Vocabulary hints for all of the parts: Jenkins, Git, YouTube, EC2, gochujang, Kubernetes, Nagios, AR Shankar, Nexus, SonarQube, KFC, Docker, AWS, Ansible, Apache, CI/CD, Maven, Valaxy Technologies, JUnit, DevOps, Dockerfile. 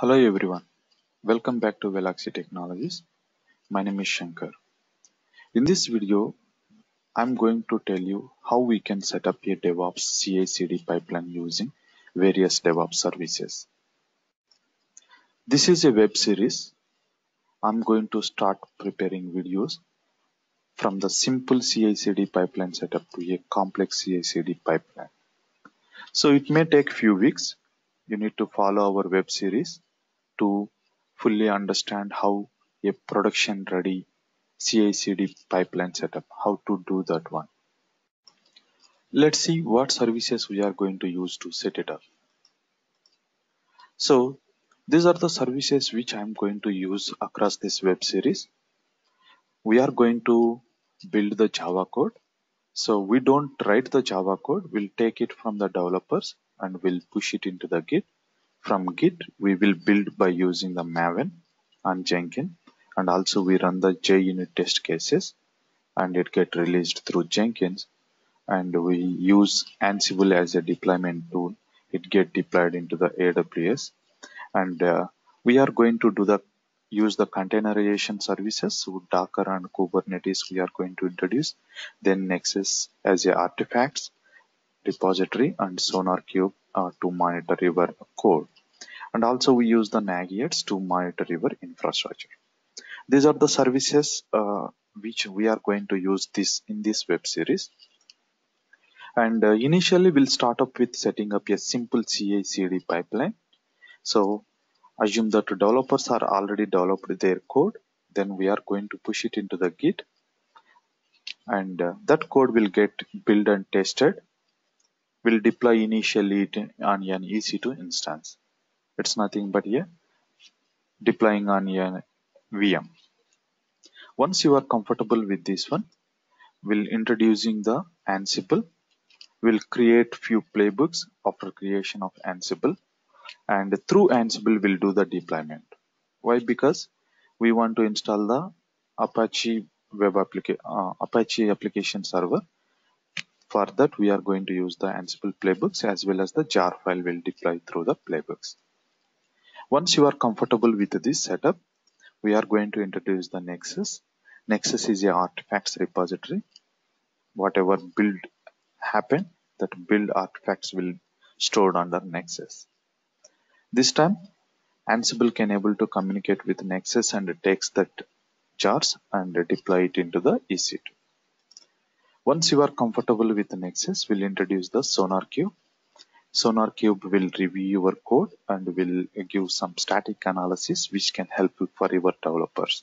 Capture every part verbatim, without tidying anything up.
Hello everyone, welcome back to Valaxy Technologies. My name is Shankar. In this video, I'm going to tell you how we can set up a DevOps C I C D pipeline using various DevOps services. This is a web series. I'm going to start preparing videos from the simple C I C D pipeline setup to a complex C I C D pipeline. So it may take few weeks. You need to follow our web series to fully understand how a production ready C I C D pipeline setup, how to do that one. Let's see what services we are going to use to set it up. So these are the services which I'm going to use across this web series. We are going to build the Java code. So we don't write the Java code, we'll take it from the developers and we'll push it into the Git. From Git, we will build by using the Maven and Jenkins, and also we run the JUnit test cases and it gets released through Jenkins, and we use Ansible as a deployment tool. It gets deployed into the A W S, and uh, we are going to do the use the containerization services, so Docker and Kubernetes we are going to introduce, then Nexus as a artifacts repository and SonarQube uh, to monitor your code, and also we use the Nagios to monitor your infrastructure. These are the services uh, which we are going to use this in this web series, and uh, initially we'll start up with setting up a simple C I C D pipeline. So assume that developers are already developed their code, then we are going to push it into the Git, and uh, that code will get built and tested. We'll deploy initially it on an E C two instance. It's nothing but a deploying on a V M. Once you are comfortable with this one, we'll introducing the Ansible. We'll create few playbooks after creation of Ansible, and through Ansible we'll do the deployment. Why? Because we want to install the Apache web applica- uh, Apache application server. For that we are going to use the Ansible playbooks as well as the jar file we'll deploy through the playbooks. Once you are comfortable with this setup, we are going to introduce the Nexus. Nexus is a artifacts repository. Whatever build happen, that build artifacts will stored under Nexus. This time Ansible can able to communicate with Nexus and takes that jars and deploy it into the E C two. Once you are comfortable with Nexus, we'll introduce the SonarQube. SonarQube will review your code and will give some static analysis which can help you for your developers.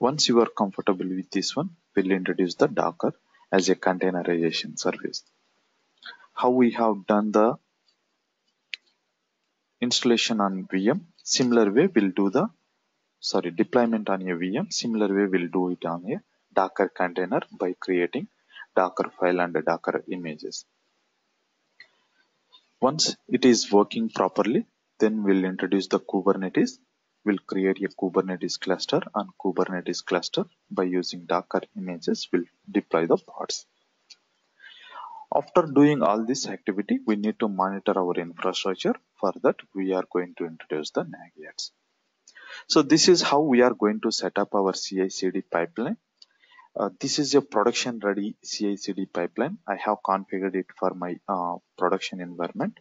Once you are comfortable with this one, we'll introduce the Docker as a containerization service. How we have done the installation on V M, similar way we'll do the sorry deployment on a V M, similar way we'll do it on a Docker container by creating Dockerfile and Docker images. Once it is working properly, then we'll introduce the Kubernetes. We'll create a Kubernetes cluster, and Kubernetes cluster by using Docker images will deploy the pods. After doing all this activity, we need to monitor our infrastructure. For that, we are going to introduce the Nagios. So this is how we are going to set up our C I C D pipeline. Uh, this is a production ready C I C D pipeline. I have configured it for my uh, production environment.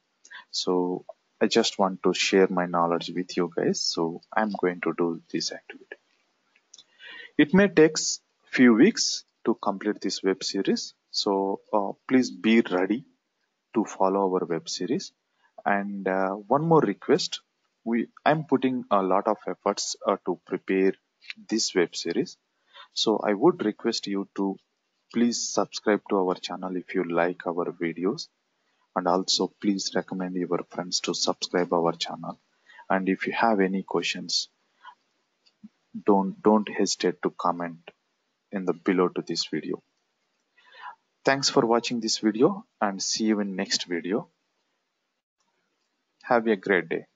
So I just want to share my knowledge with you guys. So I'm going to do this activity. It may take few weeks to complete this web series. So uh, please be ready to follow our web series. And uh, one more request, we I'm putting a lot of efforts uh, to prepare this web series. So I would request you to please subscribe to our channel if you like our videos, and also please recommend your friends to subscribe our channel. And if you have any questions, don't don't hesitate to comment in the below to this video. Thanks for watching this video and see you in next video. Have a great day.